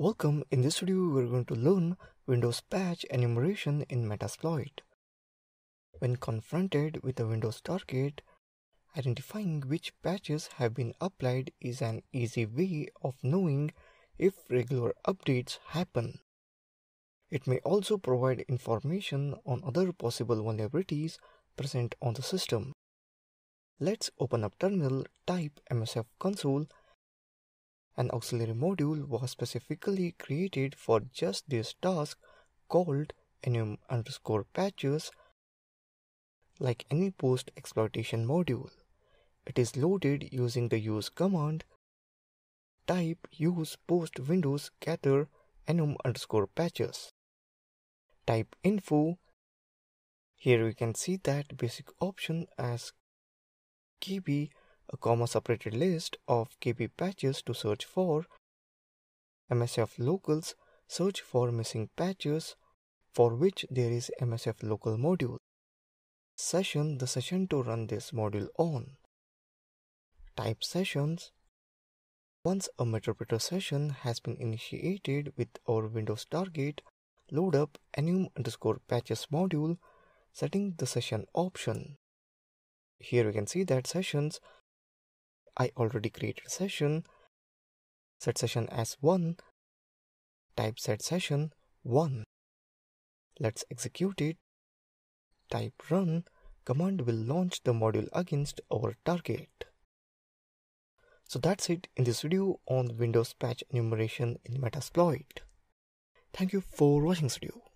Welcome. In this video, we're going to learn Windows patch enumeration in Metasploit. When confronted with a Windows target, identifying which patches have been applied is an easy way of knowing if regular updates happen. It may also provide information on other possible vulnerabilities present on the system. Let's open up terminal, type MSF console. An auxiliary module was specifically created for just this task called enum_patches. Like any post exploitation module, it is loaded using the use command. Type use post windows gather enum_patches. Type info. Here we can see that basic option as KB, a comma separated list of KB patches to search for. MSF locals, search for missing patches for which there is MSF local module. Session, the session to run this module on. Type sessions. Once a meterpreter session has been initiated with our Windows target, load up enum_patches module, setting the session option. Here we can see that sessions. I already created a session. Set session as 1. Type set session 1. Let's execute it. Type run. Command will launch the module against our target. So that's it in this video on Windows patch enumeration in Metasploit. Thank you for watching this video.